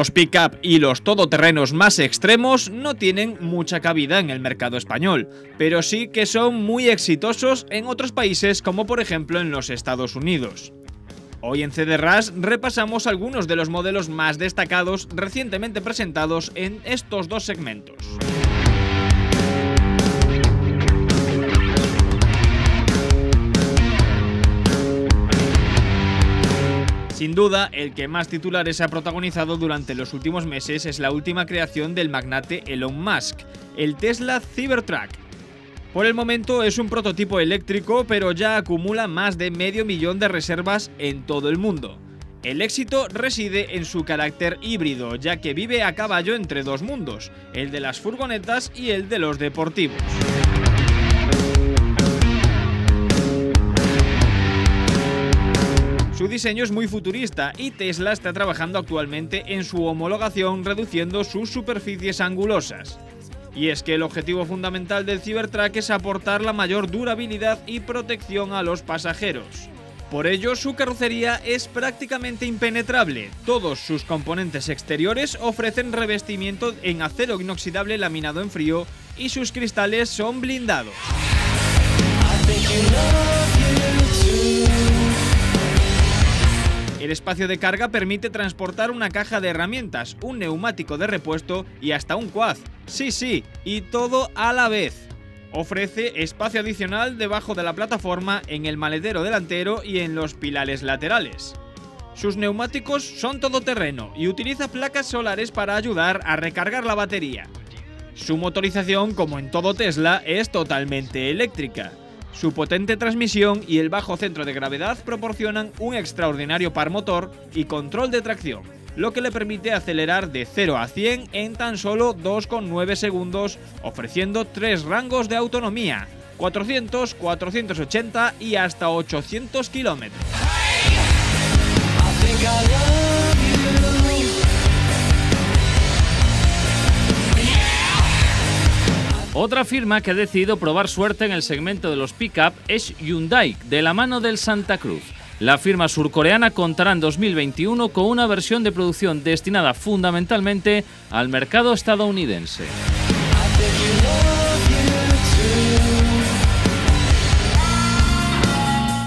los pick-up y los todoterrenos más extremos no tienen mucha cabida en el mercado español, pero sí que son muy exitosos en otros países como por ejemplo en los Estados Unidos. Hoy en CdRas repasamos algunos de los modelos más destacados recientemente presentados en estos dos segmentos. Sin duda, el que más titulares ha protagonizado durante los últimos meses es la última creación del magnate Elon Musk, el Tesla Cybertruck. Por el momento es un prototipo eléctrico, pero ya acumula más de medio millón de reservas en todo el mundo. El éxito reside en su carácter híbrido, ya que vive a caballo entre dos mundos, el de las furgonetas y el de los deportivos. Su diseño es muy futurista y Tesla está trabajando actualmente en su homologación reduciendo sus superficies angulosas. Y es que el objetivo fundamental del Cybertruck es aportar la mayor durabilidad y protección a los pasajeros. Por ello, su carrocería es prácticamente impenetrable. Todos sus componentes exteriores ofrecen revestimiento en acero inoxidable laminado en frío y sus cristales son blindados. El espacio de carga permite transportar una caja de herramientas, un neumático de repuesto y hasta un quad. Sí, y todo a la vez. Ofrece espacio adicional debajo de la plataforma, en el maletero delantero y en los pilares laterales. Sus neumáticos son todoterreno y utiliza placas solares para ayudar a recargar la batería. Su motorización, como en todo Tesla, es totalmente eléctrica. Su potente transmisión y el bajo centro de gravedad proporcionan un extraordinario par motor y control de tracción, lo que le permite acelerar de 0 a 100 en tan solo 2,9 segundos, ofreciendo 3 rangos de autonomía, 400, 480 y hasta 800 kilómetros. Otra firma que ha decidido probar suerte en el segmento de los pick-up es Hyundai, de la mano del Santa Cruz. La firma surcoreana contará en 2021 con una versión de producción destinada fundamentalmente al mercado estadounidense.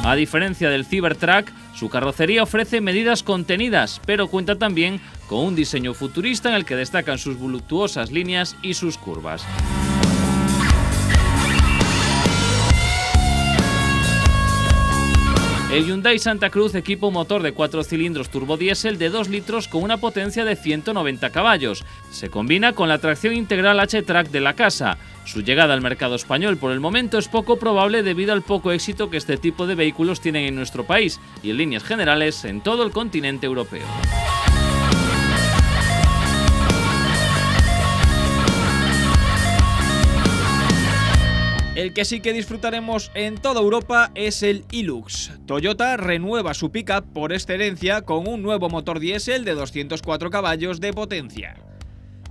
A diferencia del Cybertruck, su carrocería ofrece medidas contenidas, pero cuenta también con un diseño futurista en el que destacan sus voluptuosas líneas y sus curvas. El Hyundai Santa Cruz equipa un motor de 4 cilindros turbodiesel de 2 litros con una potencia de 190 caballos. Se combina con la tracción integral H-Trac de la casa. Su llegada al mercado español por el momento es poco probable debido al poco éxito que este tipo de vehículos tienen en nuestro país y en líneas generales en todo el continente europeo. El que sí que disfrutaremos en toda Europa es el Hilux. Toyota renueva su pickup por excelencia con un nuevo motor diésel de 204 caballos de potencia.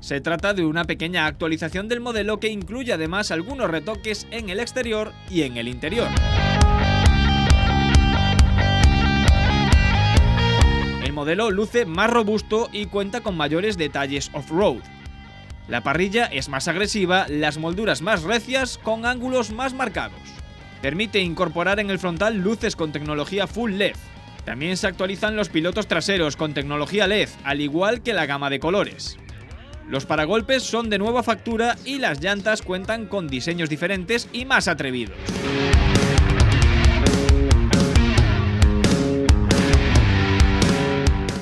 Se trata de una pequeña actualización del modelo que incluye además algunos retoques en el exterior y en el interior. El modelo luce más robusto y cuenta con mayores detalles off-road. La parrilla es más agresiva, las molduras más recias, con ángulos más marcados. Permite incorporar en el frontal luces con tecnología full LED. También se actualizan los pilotos traseros con tecnología LED, al igual que la gama de colores. Los paragolpes son de nueva factura y las llantas cuentan con diseños diferentes y más atrevidos.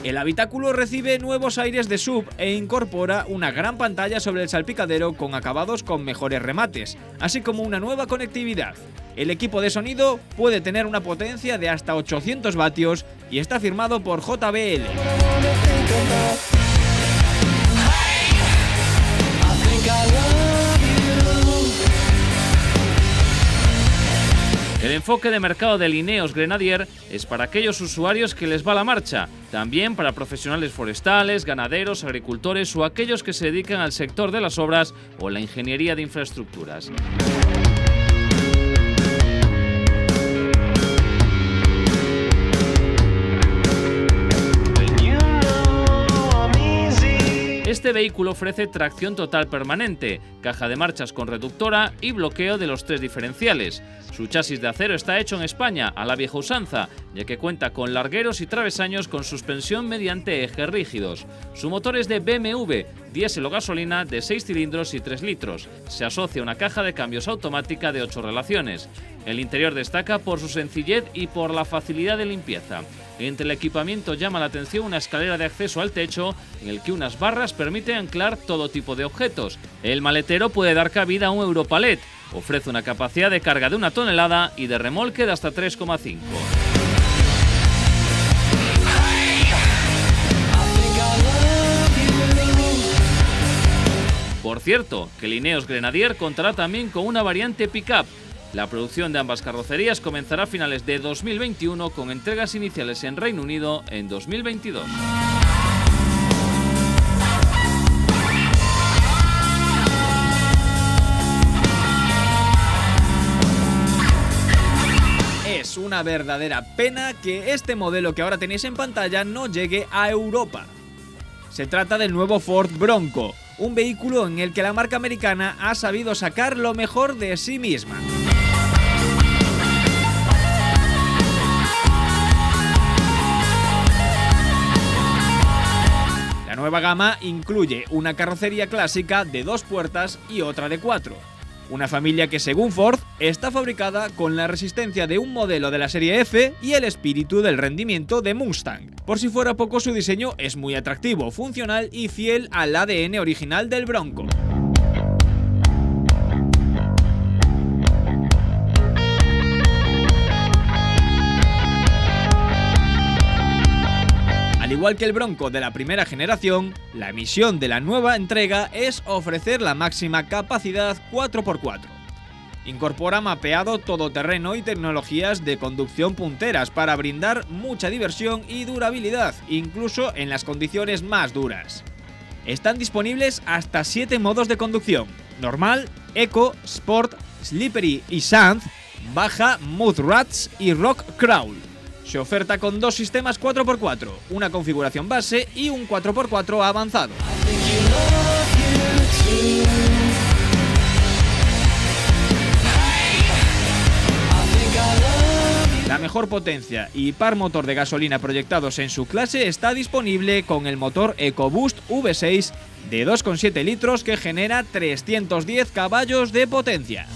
El habitáculo recibe nuevos aires de SUV e incorpora una gran pantalla sobre el salpicadero con acabados con mejores remates, así como una nueva conectividad. El equipo de sonido puede tener una potencia de hasta 800 vatios y está firmado por JBL. El enfoque de mercado del INEOS Grenadier es para aquellos usuarios que les va la marcha, también para profesionales forestales, ganaderos, agricultores o aquellos que se dedican al sector de las obras o la ingeniería de infraestructuras. Este vehículo ofrece tracción total permanente, caja de marchas con reductora y bloqueo de los tres diferenciales. Su chasis de acero está hecho en España, a la vieja usanza, ya que cuenta con largueros y travesaños con suspensión mediante ejes rígidos. Su motor es de BMW, diésel o gasolina de 6 cilindros y 3 litros. Se asocia una caja de cambios automática de 8 relaciones. El interior destaca por su sencillez y por la facilidad de limpieza. Entre el equipamiento llama la atención una escalera de acceso al techo en el que unas barras permiten anclar todo tipo de objetos. El maletero puede dar cabida a un Europalet. Ofrece una capacidad de carga de 1 tonelada y de remolque de hasta 3,5. Por cierto, que el INEOS Grenadier contará también con una variante pick-up. La producción de ambas carrocerías comenzará a finales de 2021 con entregas iniciales en Reino Unido en 2022. Es una verdadera pena que este modelo que ahora tenéis en pantalla no llegue a Europa. Se trata del nuevo Ford Bronco, un vehículo en el que la marca americana ha sabido sacar lo mejor de sí misma. La nueva gama incluye una carrocería clásica de 2 puertas y otra de 4. Una familia que, según Ford, está fabricada con la resistencia de un modelo de la serie F y el espíritu del rendimiento de Mustang. Por si fuera poco, su diseño es muy atractivo, funcional y fiel al ADN original del Bronco. Al igual que el Bronco de la primera generación, la misión de la nueva entrega es ofrecer la máxima capacidad 4x4. Incorpora mapeado todoterreno y tecnologías de conducción punteras para brindar mucha diversión y durabilidad, incluso en las condiciones más duras. Están disponibles hasta 7 modos de conducción: normal, eco, sport, slippery y sand, baja, mud rats y rock crawl. Se oferta con 2 sistemas 4x4, una configuración base y un 4x4 avanzado. La mejor potencia y par motor de gasolina proyectados en su clase está disponible con el motor EcoBoost V6 de 2,7 litros que genera 310 caballos de potencia.